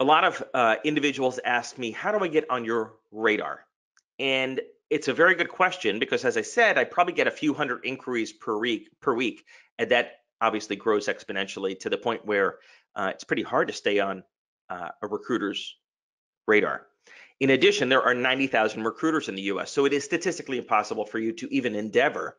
A lot of individuals ask me, how do I get on your radar? And it's a very good question, because as I said, I probably get a few hundred inquiries per week, and that obviously grows exponentially to the point where it's pretty hard to stay on a recruiter's radar. In addition, there are 90,000 recruiters in the US, so it is statistically impossible for you to even endeavor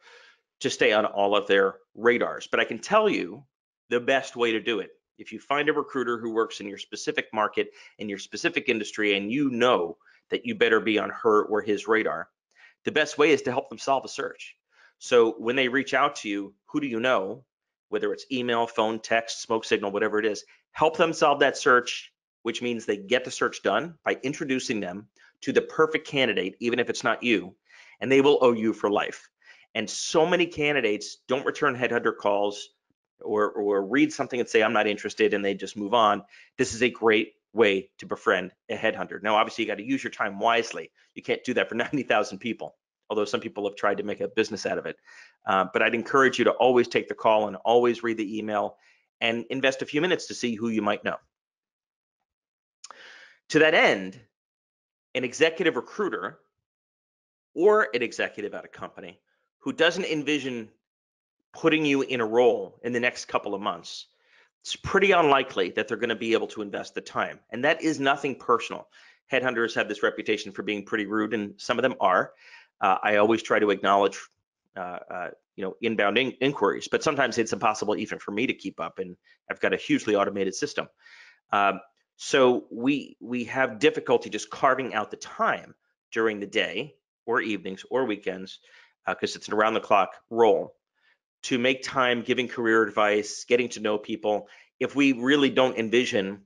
to stay on all of their radars. But I can tell you the best way to do it. If you find a recruiter who works in your specific market, in your specific industry, and you know that you better be on her or his radar, the best way is to help them solve a search. So when they reach out to you, who do you know? Whether it's email, phone, text, smoke signal, whatever it is, help them solve that search, which means they get the search done by introducing them to the perfect candidate, even if it's not you, and they will owe you for life. And so many candidates don't return headhunter calls or read something and say, I'm not interested, and they just move on. This is a great way to befriend a headhunter. Now, obviously, you got to use your time wisely. You can't do that for 90,000 people, although some people have tried to make a business out of it. But I'd encourage you to always take the call and always read the email and invest a few minutes to see who you might know. To that end, an executive recruiter or an executive at a company who doesn't envision putting you in a role in the next couple of months, it's pretty unlikely that they're going to be able to invest the time. And that is nothing personal. Headhunters have this reputation for being pretty rude, and some of them are. I always try to acknowledge inbound inquiries, but sometimes it's impossible even for me to keep up, and I've got a hugely automated system. So we have difficulty just carving out the time during the day or evenings or weekends, because it's an around the clock role, to make time giving career advice, getting to know people, if we really don't envision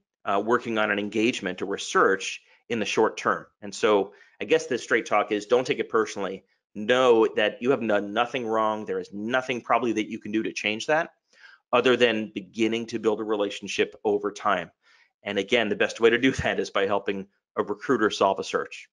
working on an engagement or research in the short term. And so I guess this straight talk is, don't take it personally. Know that you have done nothing wrong. There is nothing probably that you can do to change that, other than beginning to build a relationship over time. And again, the best way to do that is by helping a recruiter solve a search.